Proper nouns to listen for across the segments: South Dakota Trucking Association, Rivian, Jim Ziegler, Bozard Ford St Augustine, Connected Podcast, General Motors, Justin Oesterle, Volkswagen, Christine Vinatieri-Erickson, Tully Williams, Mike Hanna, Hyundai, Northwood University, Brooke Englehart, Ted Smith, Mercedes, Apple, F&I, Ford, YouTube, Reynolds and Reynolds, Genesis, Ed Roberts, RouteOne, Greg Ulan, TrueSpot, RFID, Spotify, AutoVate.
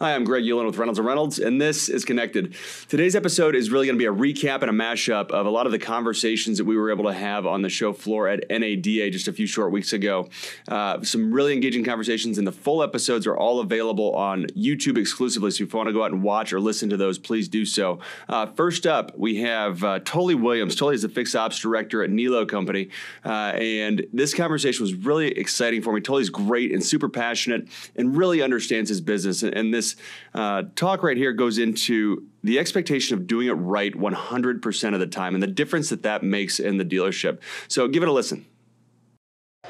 Hi, I'm Greg Ulan with Reynolds and Reynolds, and this is Connected. Today's episode is really going to be a recap and a mashup of a lot of the conversations that we were able to have on the show floor at NADA just a few short weeks ago. Some really engaging conversations, and the full episodes are all available on YouTube exclusively, so if you want to go out and watch or listen to those, please do so. First up, we have Tully Williams. Tully is the Fixed Ops Director at Niello Company, and this conversation was really exciting for me. Tully's great and super passionate and really understands his business, and this talk right here goes into the expectation of doing it right 100% of the time and the difference that that makes in the dealership. So give it a listen.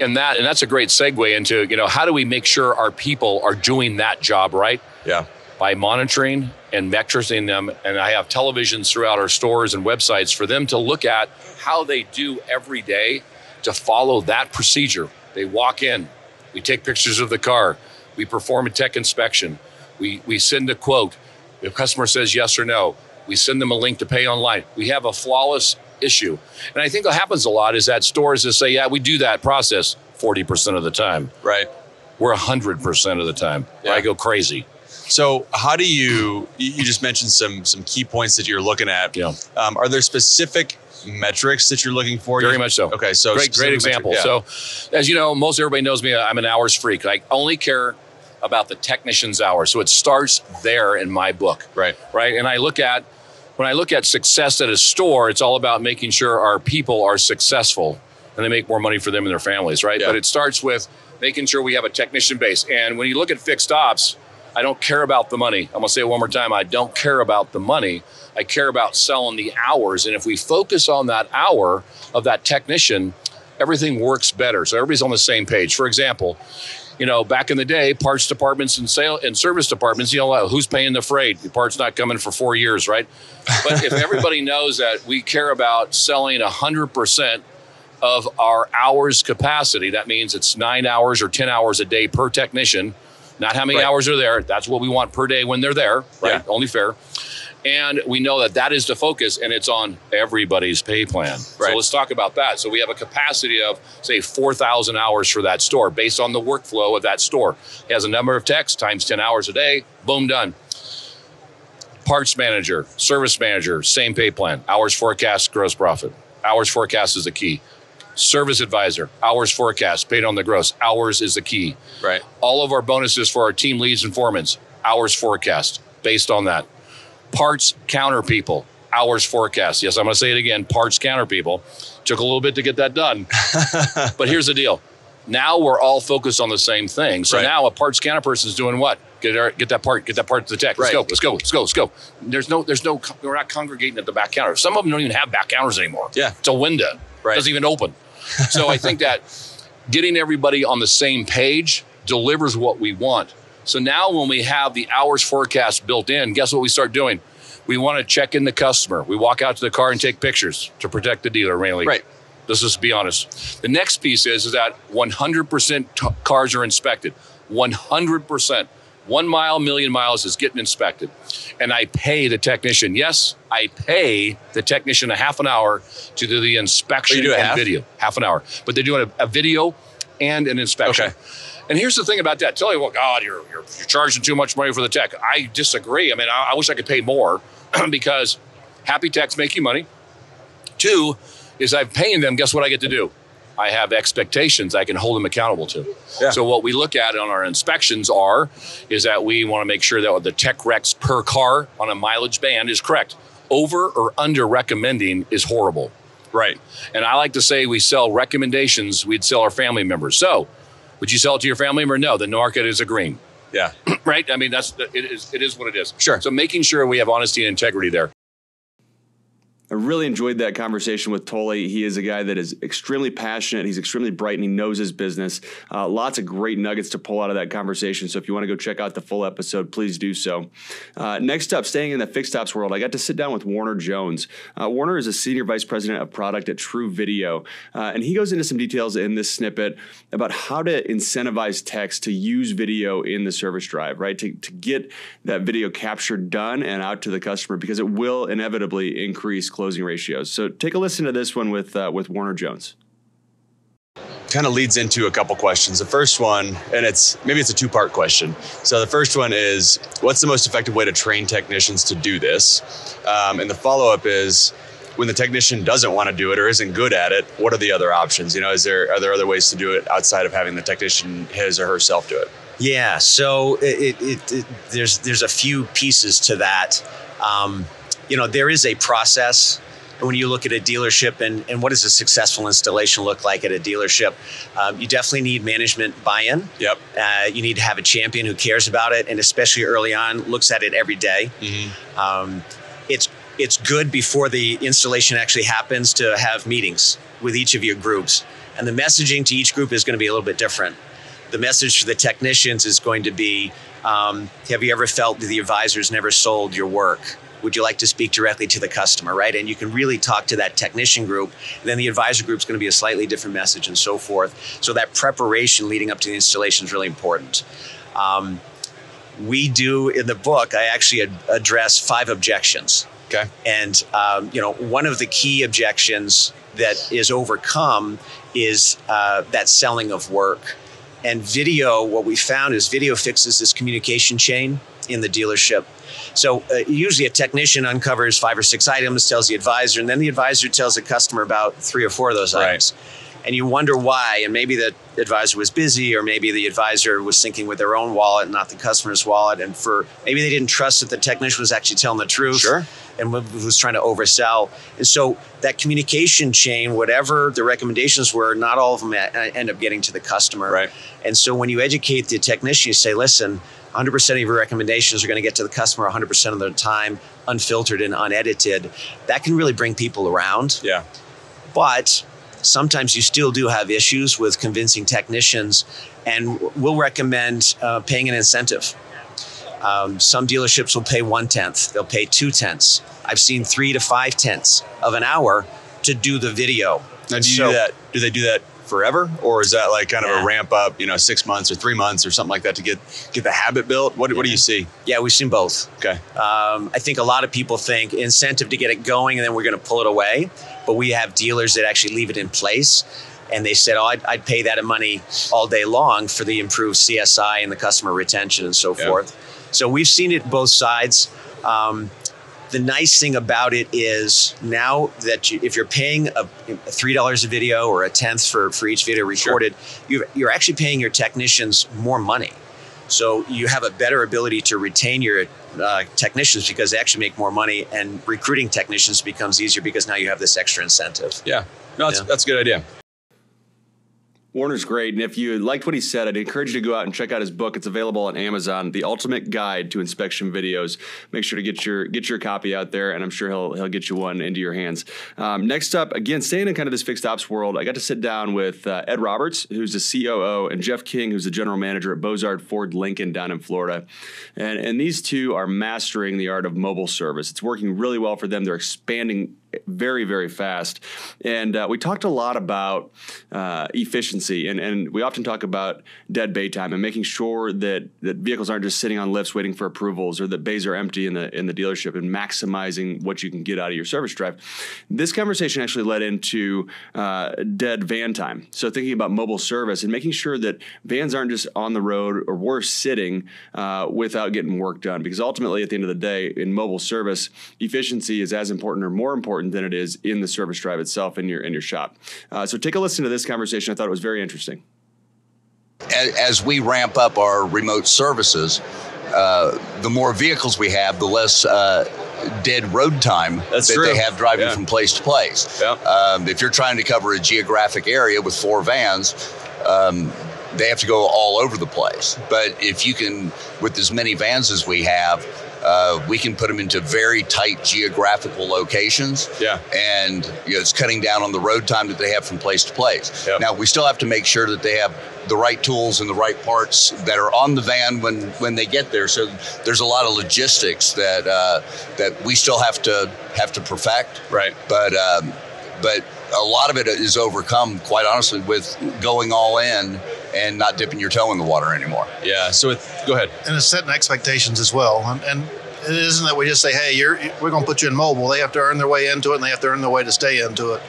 And that's a great segue into, you know, how do we make sure our people are doing that job right? Yeah. By monitoring and metricing them. And I have televisions throughout our stores and websites for them to look at how they do every day to follow that procedure. They walk in, we take pictures of the car, we perform a tech inspection. We send a quote. The customer says yes or no. We send them a link to pay online. We have a flawless issue. And I think what happens a lot is that stores that say, yeah, we do that process 40% of the time. Right. We're 100% of the time. Yeah. I go crazy. So how do you just mentioned some key points that you're looking at. Yeah. Are there specific metrics that you're looking for? Very much so. Okay. So great example. Yeah. So as you know, most everybody knows me, I'm an hours freak. I only care about the technician's hour. So it starts there in my book. Right. Right. And when I look at success at a store, it's all about making sure our people are successful and they make more money for them and their families. Right. Yeah. But it starts with making sure we have a technician base. And when you look at fixed ops, I don't care about the money. I'm going to say it one more time. I don't care about the money. I care about selling the hours. And if we focus on that hour of that technician, everything works better. So everybody's on the same page. For example, you know, back in the day, parts departments and sales and service departments, you know, who's paying the freight? The part's not coming for 4 years, right? But if everybody knows that we care about selling 100% of our hours capacity, that means it's 9 hours or 10 hours a day per technician, not how many hours are there. That's what we want per day when they're there, right? Yeah. Only fair. And we know that that is the focus and it's on everybody's pay plan. Right. So let's talk about that. So we have a capacity of, say, 4,000 hours for that store based on the workflow of that store. It has a number of techs times 10 hours a day. Boom, done. Parts manager, service manager, same pay plan. Hours forecast, gross profit. Hours forecast is the key. Service advisor, hours forecast, paid on the gross. Hours is the key. Right. All of our bonuses for our team leads and foremans, hours forecast based on that. Parts counter people, hours forecast. Yes, I'm going to say it again. Parts counter people. Took a little bit to get that done. But here's the deal. Now we're all focused on the same thing. So now a parts counter person is doing what? Get that part to the tech. Let's go. Let's go. There's no, we're not congregating at the back counter. Some of them don't even have back counters anymore. Yeah. It's a window. Right. It doesn't even open. So I think that getting everybody on the same page delivers what we want. So now when we have the hours forecast built in, guess what we start doing? We want to check in the customer. We walk out to the car and take pictures to protect the dealer, mainly. Right. Let's just be honest. The next piece is that 100% cars are inspected. 100%. 1 mile, million miles is getting inspected. And I pay the technician. Yes, I pay the technician a half an hour to do the inspection video. Half an hour. But they're doing a video and an inspection. Okay. And here's the thing about that. Tell you, well, God, you're charging too much money for the tech. I disagree. I mean, I wish I could pay more because happy techs make you money. Two is I'm paying them. Guess what I get to do? I have expectations I can hold them accountable to. Yeah. So what we look at on our inspections is that we want to make sure that the tech recs per car on a mileage band is correct. Over or under recommending is horrible. Right. And I like to say we sell recommendations. We'd sell our family members. So would you sell it to your family member? No, the market is agreeing. Yeah. Right? I mean, it is what it is. Sure. So making sure we have honesty and integrity there. I really enjoyed that conversation with Tully. He is a guy that is extremely passionate. He's extremely bright and he knows his business. Lots of great nuggets to pull out of that conversation. So if you want to go check out the full episode, please do so. Next up, staying in the fixed ops world, I got to sit down with Warner Jones. Warner is a senior vice president of product at TrueVideo. And he goes into some details in this snippet about how to incentivize techs to use video in the service drive, right? To get that video capture done and out to the customer because it will inevitably increase closing ratios. So take a listen to this one with Warner Jones. kind of leads into a couple questions. The first one, and it's a two-part question. So the first one is, what's the most effective way to train technicians to do this? And the follow-up is, when the technician doesn't want to do it or isn't good at it, what are the other options? You know, are there other ways to do it outside of having the technician his or herself do it? Yeah, so there's a few pieces to that. There is a process. When you look at a dealership and what does a successful installation look like at a dealership, you definitely need management buy-in. Yep. You need to have a champion who cares about it, and especially early on, looks at it every day. Mm-hmm. It's good before the installation actually happens to have meetings with each of your groups. And the messaging to each group is going to be a little bit different. The message for the technicians is going to be, have you ever felt that the advisors never sold your work? Would you like to speak directly to the customer, right? And you can really talk to that technician group. And then the advisor group is going to be a slightly different message and so forth. So that preparation leading up to the installation is really important. We do, in the book, I actually address 5 objections. Okay. And, one of the key objections that is overcome is that selling of work. And video, what we found is video fixes this communication chain in the dealership. So usually a technician uncovers 5 or 6 items, tells the advisor, and then the advisor tells the customer about 3 or 4 of those items. Right. And you wonder why, and maybe the advisor was busy, or maybe the advisor was thinking with their own wallet, not the customer's wallet. And maybe they didn't trust that the technician was actually telling the truth. Sure. And was trying to oversell. And so that communication chain, whatever the recommendations were, not all of them end up getting to the customer. Right. And so when you educate the technician, you say, listen, 100% of your recommendations are going to get to the customer 100% of the time, unfiltered and unedited. That can really bring people around. Yeah. But sometimes you still do have issues with convincing technicians, and we'll recommend paying an incentive. Some dealerships will pay 1/10. They'll pay 2/10. I've seen 3 to 5/10 of an hour to do the video. Now, do that? Do they do that forever, or is that like kind of a ramp up? 6 months or 3 months or something like that to get the habit built. What do you see? Yeah, we've seen both. Okay. I think a lot of people think incentive to get it going, and then we're going to pull it away. But we have dealers that actually leave it in place. And they said, I'd pay that money all day long for the improved CSI and the customer retention and so forth. So we've seen it both sides. The nice thing about it is now that if you're paying $3 a video or 1/10 for each video recorded, you're actually paying your technicians more money. So you have a better ability to retain your technicians because they actually make more money, and recruiting technicians becomes easier because now you have this extra incentive. Yeah, no, that's a good idea. Warner's great, and if you liked what he said, I'd encourage you to go out and check out his book. It's available on Amazon, The Ultimate Guide to Inspection Videos. Make sure to get your copy out there, and I'm sure he'll get you one into your hands. Next up, again, staying in kind of this fixed ops world, I got to sit down with Ed Roberts, who's the COO, and Jeff King, who's the general manager at Bozard Ford Lincoln down in Florida. And these two are mastering the art of mobile service. It's working really well for them. They're expanding very, very fast. And we talked a lot about efficiency, and we often talk about dead bay time and making sure that vehicles aren't just sitting on lifts waiting for approvals, or that bays are empty in the dealership, and maximizing what you can get out of your service drive. This conversation actually led into dead van time. So thinking about mobile service and making sure that vans aren't just on the road, or worse, sitting without getting work done, because ultimately at the end of the day in mobile service, efficiency is as important or more important than it is in the service drive itself in your shop. So take a listen to this conversation. I thought it was very interesting. As we ramp up our remote services, the more vehicles we have, the less dead road time they have driving from place to place. Yeah. If you're trying to cover a geographic area with 4 vans, they have to go all over the place. But if you can, with as many vans as we have, we can put them into very tight geographical locations. Yeah. And it's cutting down on the road time that they have from place to place. Yep. Now, we still have to make sure that they have the right tools and the right parts that are on the van when they get there. So there's a lot of logistics that we still have to perfect. Right. But a lot of it is overcome, quite honestly, with going all in and not dipping your toe in the water anymore. Yeah, so go ahead. And it's setting expectations as well. And it isn't that we just say, hey, we're going to put you in mobile. They have to earn their way into it, and they have to earn their way to stay into it.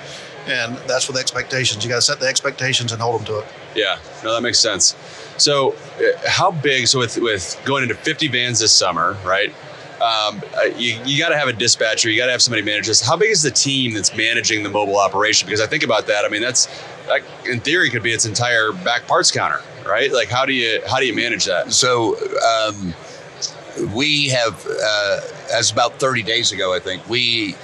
And that's what the expectations. You got to set the expectations and hold them to it. Yeah, no, that makes sense. So how big, so with going into 50 vans this summer, right? You got to have a dispatcher, you got to have somebody manage this. How big is the team that's managing the mobile operation? Because I think about that, I mean, that in theory could be its entire back parts counter, right? Like how do you manage that? So we have, as about 30 days ago, I think, we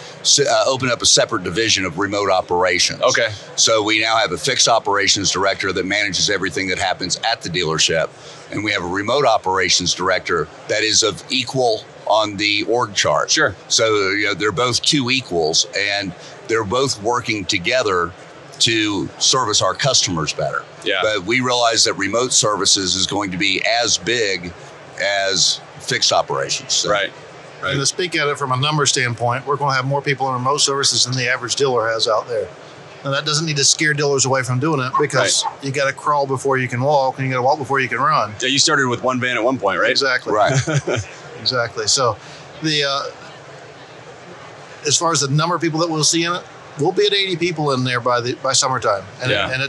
opened up a separate division of remote operations. Okay. So we now have a fixed operations director that manages everything that happens at the dealership. And we have a remote operations director that is of equal on the org chart. Sure. So they're both two equals, and they're both working together to service our customers better. Yeah. But we realize that remote services is going to be as big as fixed operations. So. Right. Right. And to speak at it from a number standpoint, we're going to have more people in remote services than the average dealer has out there. Now, that doesn't need to scare dealers away from doing it, because you got to crawl before you can walk, and you got to walk before you can run. Yeah, you started with one van at one point, right? Exactly. Right. Exactly. So the as far as the number of people that we'll see in it, we'll be at 80 people in there by summertime. And, yeah.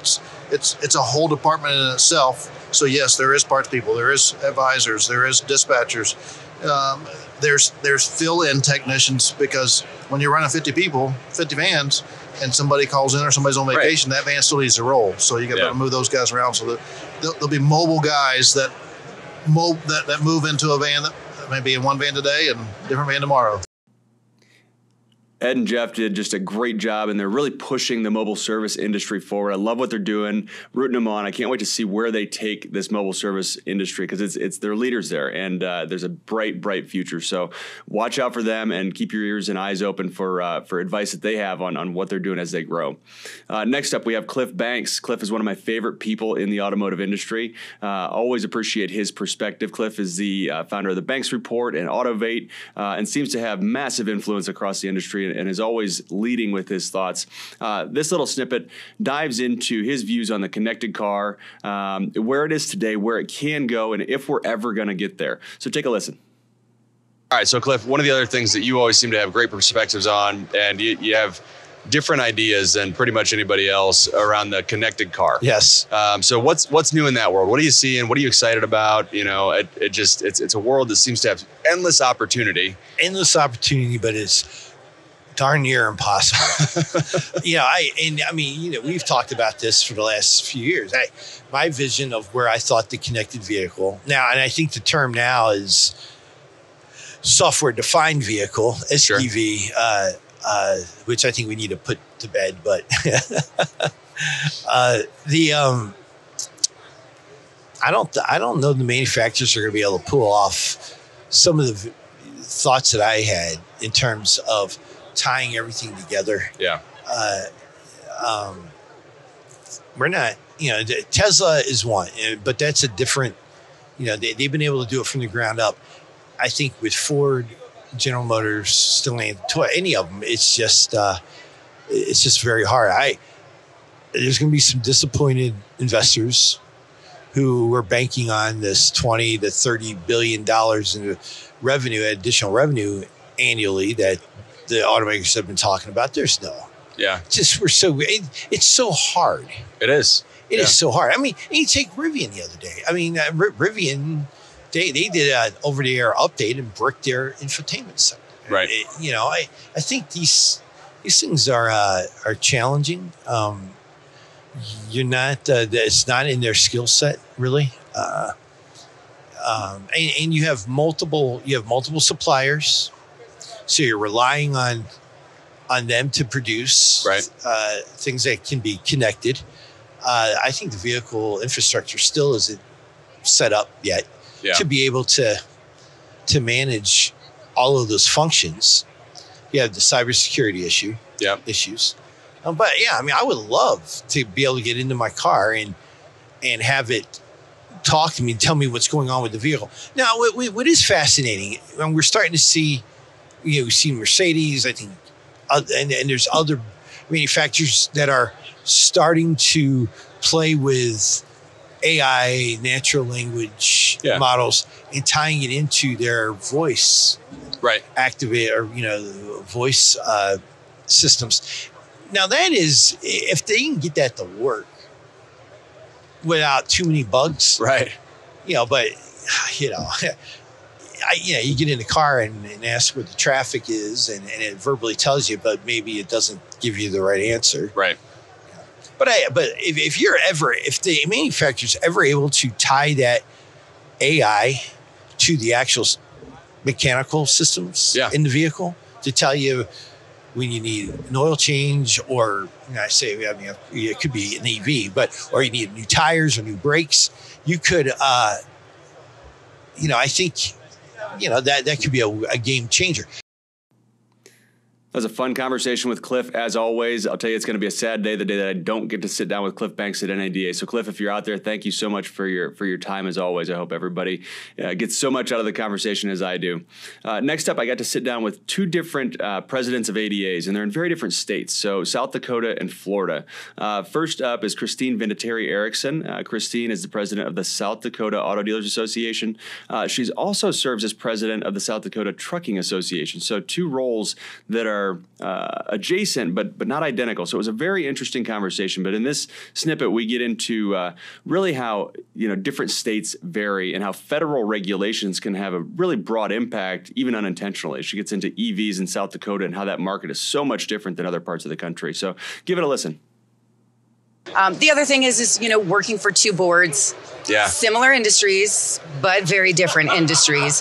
It's a whole department in itself. So yes, there is parts people, there is advisors, there is dispatchers, there's fill-in technicians, because when you're running 50 vans, and somebody calls in or somebody's on vacation, that van still needs to roll. So you got to move those guys around. So that there'll be mobile guys that move into a van that may be in one van today and different van tomorrow. Ed and Jeff did just a great job, and they're really pushing the mobile service industry forward. I love what they're doing, rooting them on. I can't wait to see where they take this mobile service industry, because it's their leaders there, and there's a bright, bright future. So watch out for them and keep your ears and eyes open for advice that they have on what they're doing as they grow. Next up, we have Cliff Banks. Cliff is one of my favorite people in the automotive industry. Always appreciate his perspective. Cliff is the founder of The Banks Report and AutoVate, and seems to have massive influence across the industry, and is always leading with his thoughts. This little snippet dives into his views on the connected car, where it is today, where it can go, and if we're ever going to get there. So take a listen. All right, so Cliff, one of the other things that you always seem to have great perspectives on, and you have different ideas than pretty much anybody else around the connected car. Yes. So what's new in that world? What are you seeing? What are you excited about? It's a world that seems to have endless opportunity. Endless opportunity, but it's darn near impossible. We've talked about this for the last few years. My vision of where I thought the connected vehicle now, and I think the term now is software defined vehicle, SDV, sure. Which I think we need to put to bed, but I don't know the manufacturers are going to be able to pull off some of the thoughts that I had in terms of tying everything together. Yeah. We're not, Tesla is one, but that's a different, they've been able to do it from the ground up. I think with Ford, General Motors, Stellantis, any of them, it's just very hard. There's going to be some disappointed investors who were banking on this $20 to $30 billion in revenue, additional revenue annually that the automakers have been talking about. There's no. Yeah. It's so hard. It is. It is so hard. I mean, and you take Rivian the other day. I mean, Rivian, they did an over-the-air update and bricked their infotainment center. Right. I think these things are challenging. You're not, it's not in their skill set, really. And you have multiple suppliers. So you're relying on them to produce things that can be connected. I think the vehicle infrastructure still isn't set up yet to be able to manage all of those functions. You have the cybersecurity issues. I would love to be able to get into my car and have it talk to me and tell me what's going on with the vehicle. Now, what is fascinating, and we're starting to see. We've seen Mercedes, I think, and there's other manufacturers that are starting to play with AI, natural language models, and tying it into their voice activate or voice systems. Now that is, if they can get that to work without too many bugs, right? You know, but you know, you get in the car and ask where the traffic is, and it verbally tells you, but maybe it doesn't give you the right answer, right? But if the manufacturer's ever able to tie that AI to the actual mechanical systems in the vehicle to tell you when you need an oil change, or it could be an EV, or you need new tires or new brakes, you could, I think, that could be a game changer. That was a fun conversation with Cliff, as always. I'll tell you, it's going to be a sad day, the day that I don't get to sit down with Cliff Banks at NADA. So, Cliff, if you're out there, thank you so much for your time, as always. I hope everybody gets so much out of the conversation as I do. Next up, I got to sit down with two different presidents of ADAs, and they're in very different states, so South Dakota and Florida. First up is Christine Vinatieri-Erickson. Christine is the president of the South Dakota Auto Dealers Association. She's also serves as president of the South Dakota Trucking Association, so two roles that are adjacent, but not identical. So it was a very interesting conversation. But in this snippet, we get into really how different states vary and how federal regulations can have a really broad impact, even unintentionally. She gets into EVs in South Dakota and how that market is so much different than other parts of the country. So give it a listen. The other thing is working for two boards, similar industries, but very different industries.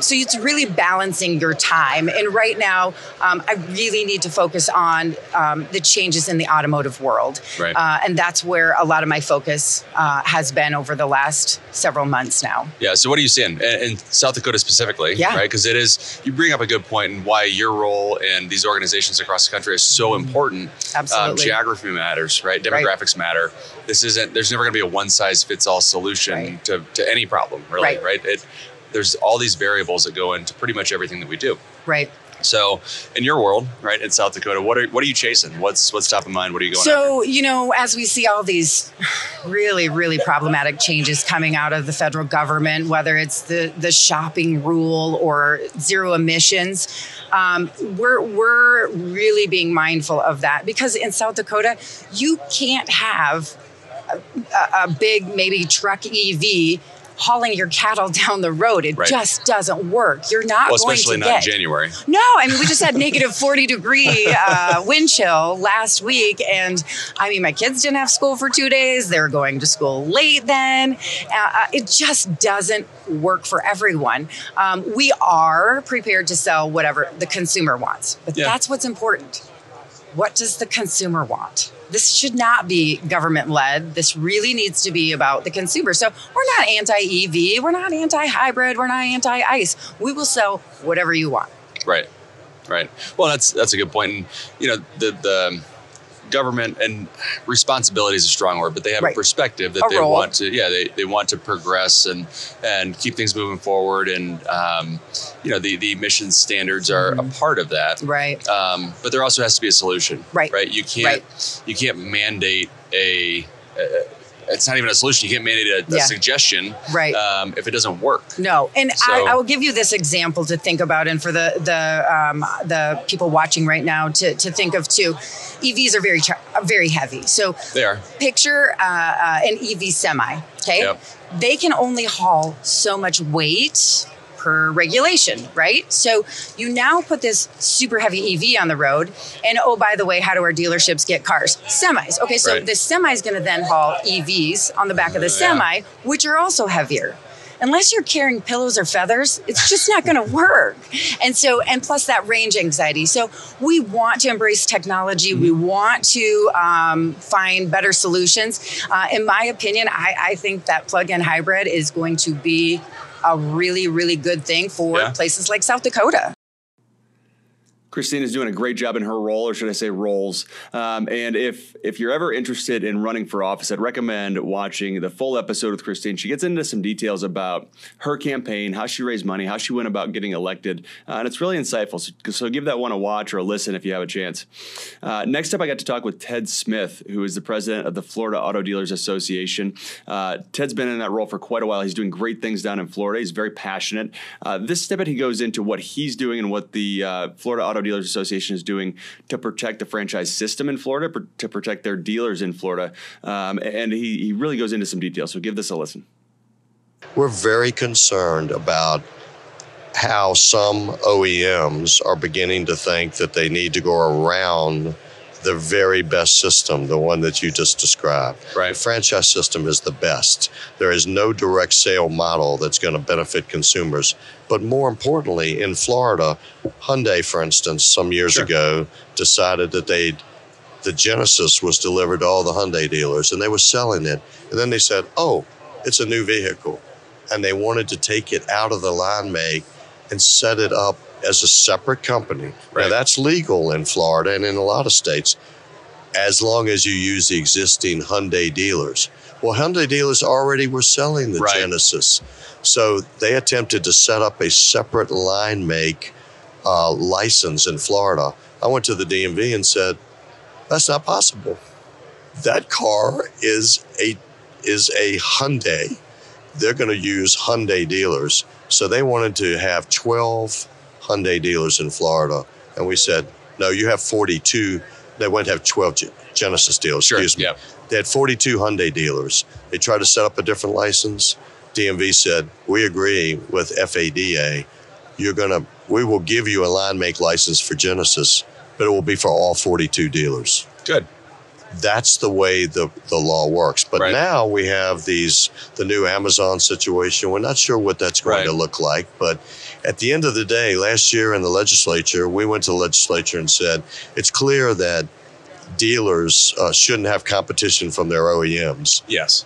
So it's really balancing your time. And right now, I really need to focus on the changes in the automotive world. Right. And that's where a lot of my focus has been over the last several months now. Yeah. So what are you seeing in South Dakota specifically? Yeah. Right. Because you bring up a good point in why your role in these organizations across the country is so important. Absolutely. Geography matters, right? Demographics matter. There's never going to be a one size fits all solution to any problem, really, right? There's all these variables that go into pretty much everything that we do. Right. So in your world, right, in South Dakota, what are you chasing? What's top of mind? What are you going after? As we see all these really, really problematic changes coming out of the federal government, whether it's the shopping rule or zero emissions, we're really being mindful of that, because in South Dakota, you can't have a big, maybe truck EV hauling your cattle down the road. It just doesn't work. You're not going to especially not in January. No, I mean, we just had negative 40 degree wind chill last week. And I mean, my kids didn't have school for 2 days. They were going to school late then. It just doesn't work for everyone. We are prepared to sell whatever the consumer wants, but that's what's important. What does the consumer want? This should not be government-led. This really needs to be about the consumer. So we're not anti-EV. We're not anti-hybrid. We're not anti-ICE. We will sell whatever you want. Right, right. Well, that's a good point. And, the government, and responsibility is a strong word, but they have a perspective that they want to progress and keep things moving forward. And, the emissions standards are a part of that. Right. But there also has to be a solution, right? You can't mandate it's not even a solution. You can't mandate a suggestion if it doesn't work. No. And so, I will give you this example to think about, and for the people watching right now to think of too. EVs are very heavy. So they are. Picture an EV semi, okay? Yep. They can only haul so much weight per regulation, right? So you now put this super heavy EV on the road, and oh, by the way, how do our dealerships get cars? Semis. Okay, so the semi is going to then haul EVs on the back of the semi, which are also heavier. Unless you're carrying pillows or feathers, it's just not going to work. And plus that range anxiety. So we want to embrace technology. We want to find better solutions. In my opinion, I think that plug-in hybrid is going to be a really, really good thing for places like South Dakota. Christine is doing a great job in her role, or should I say roles. And if you're ever interested in running for office, I'd recommend watching the full episode with Christine. She gets into some details about her campaign, how she raised money, how she went about getting elected. And it's really insightful. So give that one a watch or a listen if you have a chance. Next up, I got to talk with Ted Smith, who is the president of the Florida Auto Dealers Association. Ted's been in that role for quite a while. He's doing great things down in Florida. He's very passionate. This snippet, he goes into what he's doing and what the Florida Auto Dealers Association is doing to protect the franchise system in Florida, to protect their dealers in Florida. And he really goes into some detail. So give this a listen. We're very concerned about how some OEMs are beginning to think that they need to go around the very best system, the one that you just described. Right. The franchise system is the best. There is no direct sale model that's going to benefit consumers. But more importantly, in Florida, Hyundai, for instance, some years ago decided that the Genesis was delivered to all the Hyundai dealers and they were selling it. And then they said, oh, it's a new vehicle. And they wanted to take it out of the line make and set it up as a separate company. Right. Now, that's legal in Florida and in a lot of states, as long as you use the existing Hyundai dealers. Well, Hyundai dealers already were selling the Genesis. So they attempted to set up a separate line make license in Florida. I went to the DMV and said, that's not possible. That car is a Hyundai. They're going to use Hyundai dealers. So they wanted to have 12 Hyundai dealers in Florida. And we said, no, you have 42. They wouldn't have 12 Genesis dealers, excuse me. Yeah. They had 42 Hyundai dealers. They tried to set up a different license. DMV said, we agree with FADA. We will give you a line make license for Genesis, but it will be for all 42 dealers. Good. That's the way the law works. But now we have the new Amazon situation. We're not sure what that's going to look like. But at the end of the day, last year in the legislature, we went to the legislature and said, it's clear that dealers shouldn't have competition from their OEMs. Yes.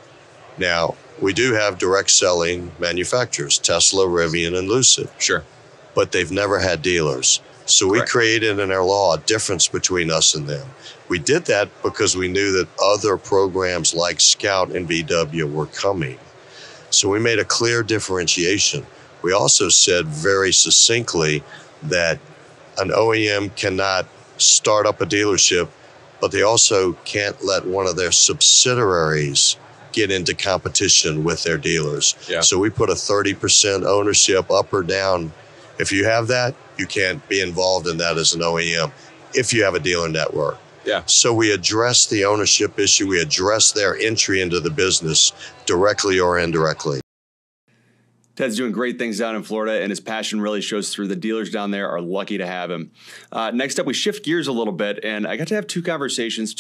Now, we do have direct selling manufacturers, Tesla, Rivian, and Lucid. Sure. But they've never had dealers. So we created in our law a difference between us and them. We did that because we knew that other programs like Scout and VW were coming. So we made a clear differentiation. We also said very succinctly that an OEM cannot start up a dealership, but they also can't let one of their subsidiaries get into competition with their dealers. Yeah. So we put a 30% ownership up or down. If you have that, you can't be involved in that as an OEM if you have a dealer network. Yeah. So we address the ownership issue. We address their entry into the business directly or indirectly. Ted's doing great things down in Florida, and his passion really shows through. The dealers down there are lucky to have him. Next up, we shift gears a little bit, and I got to have two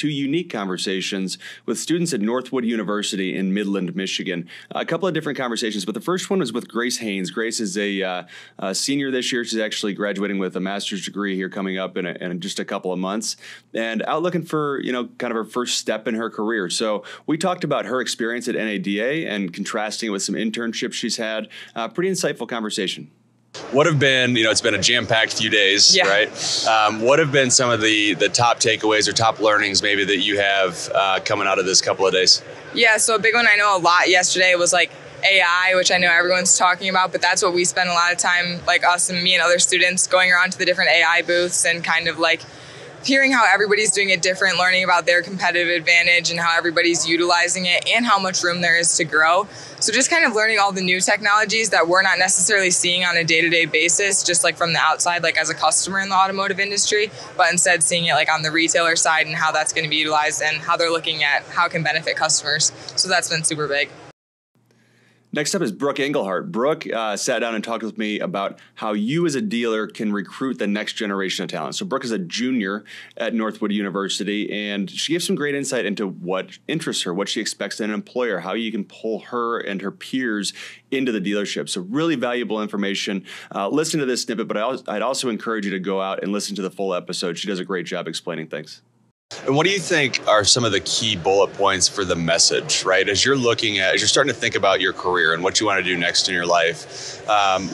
unique conversations with students at Northwood University in Midland, Michigan. A couple of different conversations, but the first one was with Grace Haynes. Grace is a senior this year. She's actually graduating with a master's degree here coming up in just a couple of months, and out looking for, kind of her first step in her career. So we talked about her experience at NADA and contrasting it with some internships she's had. Pretty insightful conversation. What have been, it's been a jam-packed few days, right? What have been some of the top takeaways or top learnings maybe that you have coming out of this couple of days? Yeah, so a big one I know a lot yesterday was like AI, which I know everyone's talking about, but that's what we spend a lot of time, like us and me and other students, going around to the different AI booths and kind of like hearing how everybody's doing it different, learning about their competitive advantage and how everybody's utilizing it and how much room there is to grow. So just kind of learning all the new technologies that we're not necessarily seeing on a day-to-day basis, just like from the outside, like as a customer in the automotive industry, but instead seeing it like on the retailer side and how that's going to be utilized and how they're looking at how it can benefit customers. So that's been super big. Next up is Brooke Englehart. Brooke sat down and talked with me about how you as a dealer can recruit the next generation of talent. So Brooke is a junior at Northwood University, and she gave some great insight into what interests her, what she expects in an employer, how you can pull her and her peers into the dealership. So really valuable information. Listen to this snippet, but I'd also encourage you to go out and listen to the full episode. She does a great job explaining things. And what do you think are some of the key bullet points for the message, right? As you're starting to think about your career and what you want to do next in your life,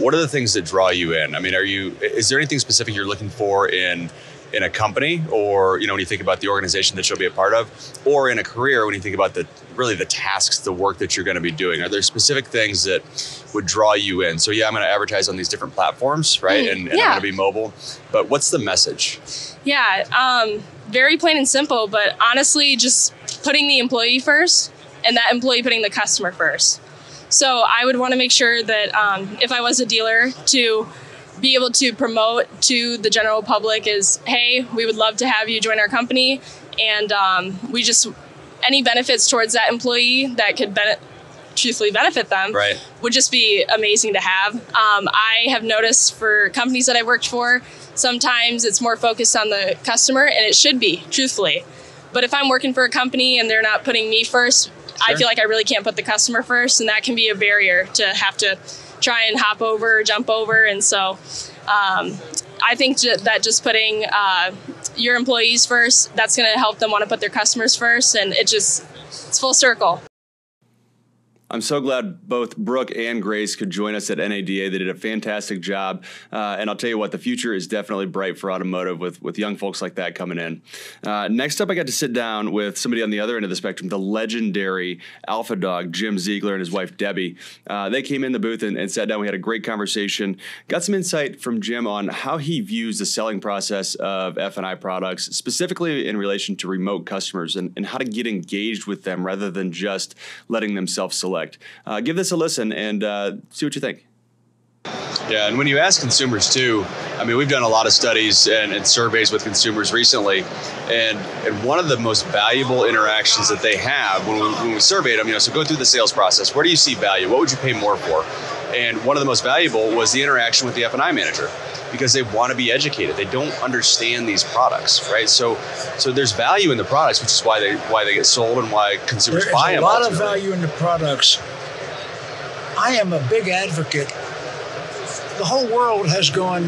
what are the things that draw you in? I mean, is there anything specific you're looking for in a company or, when you think about the organization that you'll be a part of, or in a career when you think about the tasks, the work that you're going to be doing? Are there specific things that would draw you in? So yeah, I'm going to advertise on these different platforms, right? And I'm going to be mobile, but what's the message? Yeah. Very plain and simple, but honestly, just putting the employee first and that employee putting the customer first. So I would want to make sure that if I was a dealer to be able to promote to the general public is, hey, we would love to have you join our company. And we just, any benefits towards that employee that could truthfully benefit them would just be amazing to have. I have noticed for companies that I worked for, sometimes it's more focused on the customer, and it should be, truthfully. But if I'm working for a company and they're not putting me first, I feel like I really can't put the customer first, and that can be a barrier to have to try and hop over, jump over. And so I think that just putting your employees first, that's going to help them want to put their customers first, and it's full circle. I'm so glad both Brooke and Grace could join us at NADA. They did a fantastic job. And I'll tell you what, the future is definitely bright for automotive with young folks like that coming in. Next up, I got to sit down with somebody on the other end of the spectrum, the legendary alpha dog, Jim Ziegler, and his wife, Debbie. They came in the booth and sat down. We had a great conversation, got some insight from Jim on how he views the selling process of F&I products, specifically in relation to remote customers and how to get engaged with them rather than just letting them self-select. Give this a listen and see what you think. Yeah, and when you ask consumers too, I mean, we've done a lot of studies and surveys with consumers recently, and one of the most valuable interactions that they have when we surveyed them, so go through the sales process. Where do you see value? What would you pay more for? And one of the most valuable was the interaction with the F&I manager, because they want to be educated. They don't understand these products, right? So there's value in the products, which is why they get sold and why consumers buy them. There's a lot of value in the products. I am a big advocate. The whole world has gone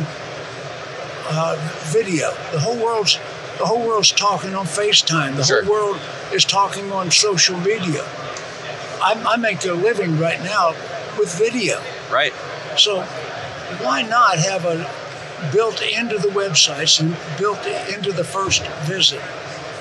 video. The whole world's talking on FaceTime. The whole world is talking on social media. I make a living right now with video. Right. So why not have a built into the websites and built into the first visit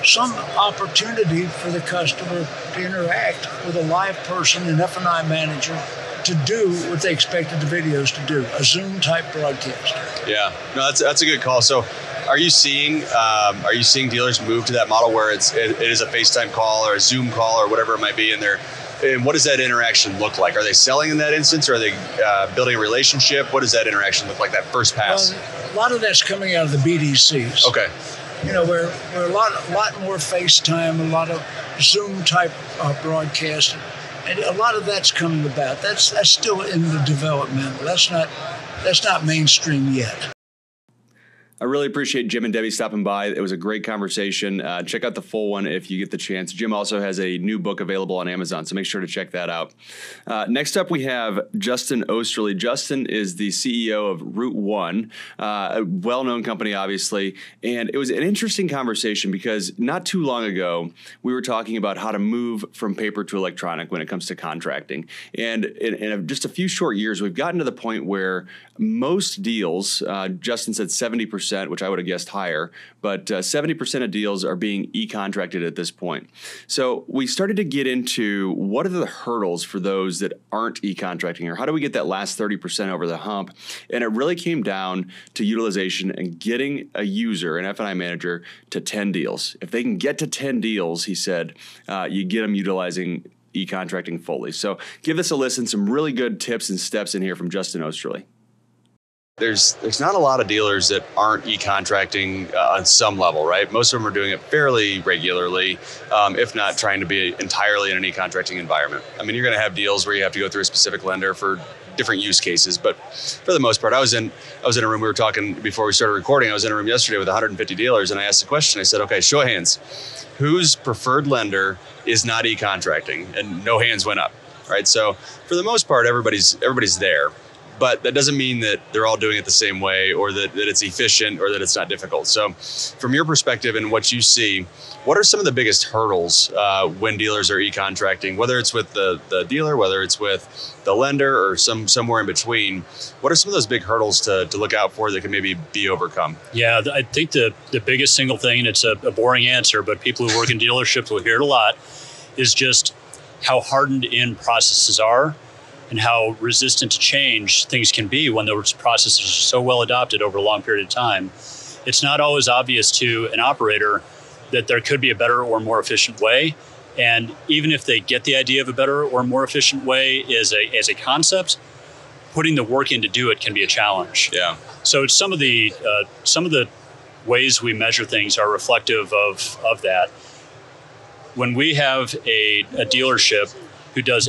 some opportunity for the customer to interact with a live person, an F&I manager, to do what they expected the videos to do, a Zoom-type broadcast. Yeah, no, that's a good call. So are you seeing dealers move to that model where it is a FaceTime call or a Zoom call or whatever it might be, and what does that interaction look like? Are they selling in that instance, or are they building a relationship? What does that interaction look like, that first pass? A lot of that's coming out of the BDCs. Okay. We're a lot more FaceTime, a lot of Zoom-type broadcasting. And a lot of that's coming about. That's still in the development. That's not mainstream yet. I really appreciate Jim and Debbie stopping by. It was a great conversation. Check out the full one if you get the chance. Jim also has a new book available on Amazon, so make sure to check that out. Next up, we have Justin Oesterle. Justin is the CEO of RouteOne, a well-known company, obviously. And it was an interesting conversation because not too long ago, we were talking about how to move from paper to electronic when it comes to contracting. And in just a few short years, we've gotten to the point where most deals, Justin said 70%, which I would have guessed higher, but 70% of deals are being e-contracted at this point. So we started to get into what are the hurdles for those that aren't e-contracting, or how do we get that last 30% over the hump? And it really came down to utilization and getting a user, an F&I manager, to 10 deals. If they can get to 10 deals, he said, you get them utilizing e-contracting fully. So give this a listen. Some really good tips and steps in here from Justin Oesterle. There's not a lot of dealers that aren't e-contracting on some level, right? Most of them are doing it fairly regularly, if not trying to be entirely in an e-contracting environment. I mean, you're going to have deals where you have to go through a specific lender for different use cases, but for the most part, I was in a room, we were talking before we started recording, I was in a room yesterday with 150 dealers, and I asked the question, I said, okay, show of hands, whose preferred lender is not e-contracting? And no hands went up, right? So for the most part, everybody's there. But that doesn't mean that they're all doing it the same way, or that it's efficient, or that it's not difficult. So from your perspective and what you see, what are some of the biggest hurdles when dealers are e-contracting, whether it's with the dealer, whether it's with the lender, or somewhere in between? What are some of those big hurdles to look out for that can maybe be overcome? Yeah, I think the biggest single thing, and it's a boring answer, but people who work in dealerships will hear it a lot, is just how hardened in processes are, and how resistant to change things can be when those processes are so well adopted over a long period of time. It's not always obvious to an operator that there could be a better or more efficient way. And even if they get the idea of a better or more efficient way as a concept, putting the work in to do it can be a challenge. Yeah. So some of the ways we measure things are reflective of that. When we have a dealership who does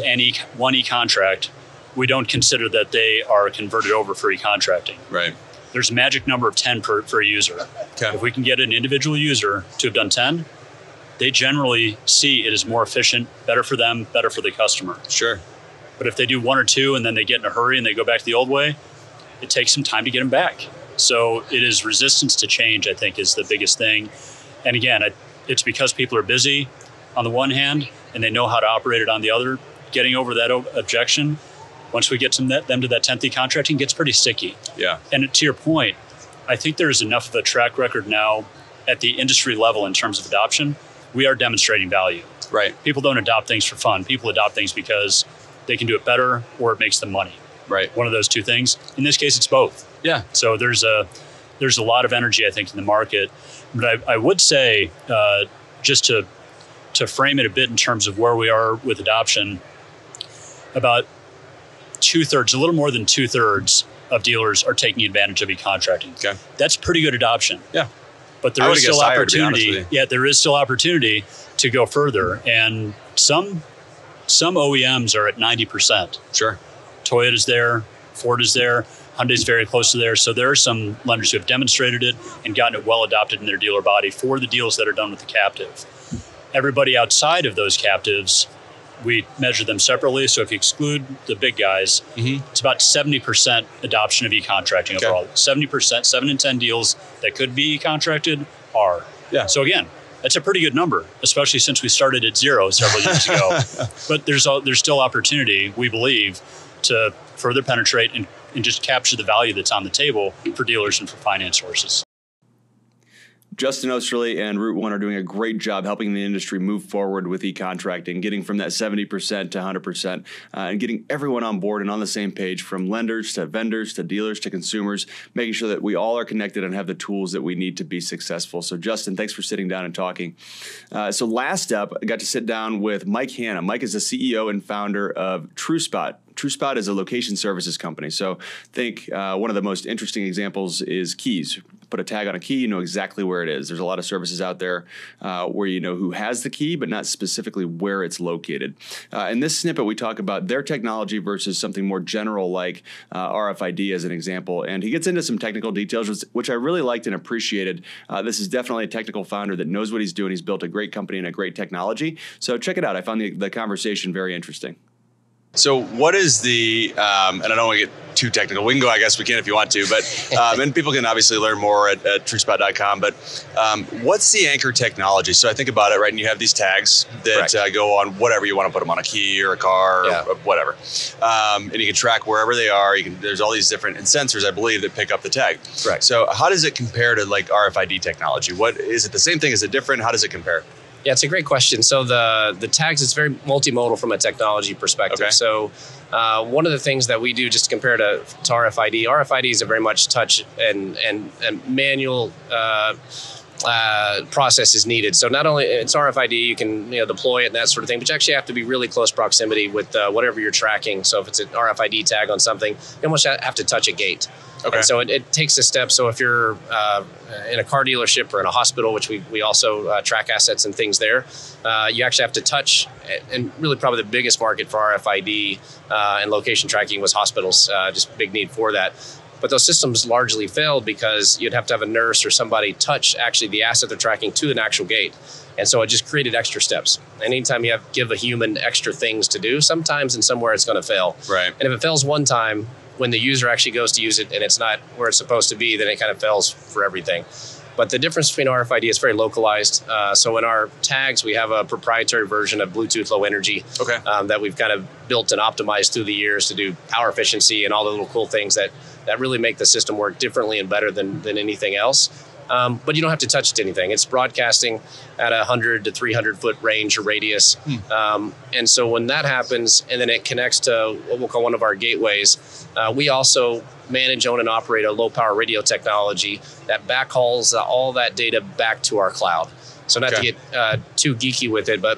one e-contract, we don't consider that they are converted over for e-contracting. Right. There's a magic number of 10 per user. Okay. If we can get an individual user to have done 10, they generally see it is more efficient, better for them, better for the customer. Sure. But if they do one or two and then they get in a hurry and they go back to the old way, it takes some time to get them back. So it is resistance to change, I think, is the biggest thing. And again, it's because people are busy on the one hand and they know how to operate it on the other. Getting over that objection, once we get them to that 10th e-contracting, gets pretty sticky. Yeah. And to your point, I think there's enough of a track record now at the industry level in terms of adoption. We are demonstrating value. Right. People don't adopt things for fun. People adopt things because they can do it better or it makes them money. Right. One of those two things. In this case, it's both. Yeah. So there's a lot of energy, I think, in the market. But I would say, just to frame it a bit in terms of where we are with adoption, about a little more than two thirds of dealers are taking advantage of e-contracting. Okay. That's pretty good adoption. Yeah. But there is still opportunity. Yeah, there is still opportunity to go further. And some OEMs are at 90%. Sure. Toyota's there, Ford is there, Hyundai's very close to there. So there are some lenders who have demonstrated it and gotten it well adopted in their dealer body for the deals that are done with the captive. Everybody outside of those captives, we measure them separately. So if you exclude the big guys, it's about 70% adoption of e-contracting overall. 70%, 7 in 10 deals that could be e-contracted are. Yeah. So again, that's a pretty good number, especially since we started at zero several years ago. But there's still opportunity, we believe, to further penetrate and just capture the value that's on the table for dealers and for finance sources. Justin Oesterle and RouteOne are doing a great job helping the industry move forward with e-contracting, getting from that 70% to 100%, and getting everyone on board and on the same page, from lenders to vendors to dealers to consumers, making sure that we all are connected and have the tools that we need to be successful. So Justin, thanks for sitting down and talking. So last up, I got to sit down with Mike Hanna. Mike is the CEO and founder of TrueSpot. TrueSpot is a location services company. So I think one of the most interesting examples is keys. Put a tag on a key, you know exactly where it is. There's a lot of services out there where you know who has the key, but not specifically where it's located. In this snippet, we talk about their technology versus something more general like RFID as an example. And he gets into some technical details, which I really liked and appreciated. This is definitely a technical founder that knows what he's doing. He's built a great company and a great technology. So check it out. I found the conversation very interesting. So what is the, and I don't want to get too technical. We can go, I guess we can if you want to, but, and people can obviously learn more at TrueSpot.com, but what's the anchor technology? So I think about it, right? And you have these tags that go on whatever you want to put them on, a key or a car or whatever. And you can track wherever they are. There's all these different sensors, I believe, that pick up the tag. Correct. So how does it compare to like RFID technology? What is it, the same thing? Is it different? How does it compare? Yeah, it's a great question. So the tags, it's very multimodal from a technology perspective. Okay. So one of the things that we do, just compared to RFID is a very much touch and manual process is needed. So not only it's RFID, you can deploy it and that sort of thing, but you actually have to be really close proximity with whatever you're tracking. So if it's an RFID tag on something, you almost have to touch a gate. Okay. And so it takes a step. So if you're in a car dealership or in a hospital, which we also track assets and things there, you actually have to touch. And really probably the biggest market for RFID and location tracking was hospitals, just big need for that. But those systems largely failed because you'd have to have a nurse or somebody touch actually the asset they're tracking to an actual gate. And so it just created extra steps. And anytime you give a human extra things to do, sometimes and somewhere it's going to fail. Right. And if it fails one time, when the user actually goes to use it and it's not where it's supposed to be, then it kind of fails for everything. But the difference between RFID is very localized. So in our tags, we have a proprietary version of Bluetooth Low Energy that we've kind of built and optimized through the years to do power efficiency and all the little cool things that really make the system work differently and better than anything else. But you don't have to touch it to anything. It's broadcasting at 100 to 300 foot range or radius. And so when that happens, and then it connects to what we'll call one of our gateways, we also manage, own, and operate a low power radio technology that backhauls all that data back to our cloud. So not to get too geeky with it, but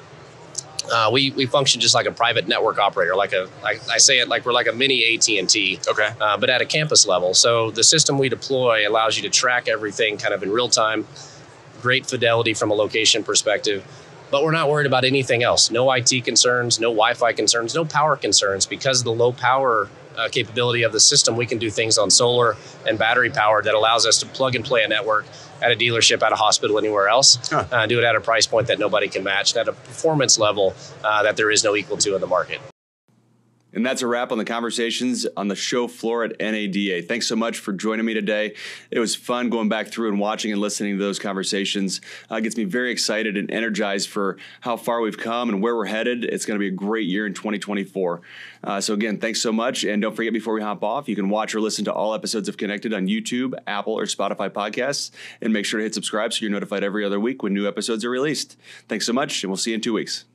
We function just like a private network operator. I say it like we're like a mini AT&T, okay. But at a campus level. So the system we deploy allows you to track everything kind of in real time, great fidelity from a location perspective, but we're not worried about anything else. No IT concerns, no Wi-Fi concerns, no power concerns. Because of the low power capability of the system, we can do things on solar and battery power that allows us to plug and play a network at a dealership, at a hospital, anywhere else, do it at a price point that nobody can match, at a performance level that there is no equal to in the market. And that's a wrap on the conversations on the show floor at NADA. Thanks so much for joining me today. It was fun going back through and watching and listening to those conversations. It gets me very excited and energized for how far we've come and where we're headed. It's going to be a great year in 2024. So again, thanks so much. And don't forget, before we hop off, you can watch or listen to all episodes of Connected on YouTube, Apple, or Spotify podcasts. And make sure to hit subscribe so you're notified every other week when new episodes are released. Thanks so much, and we'll see you in 2 weeks.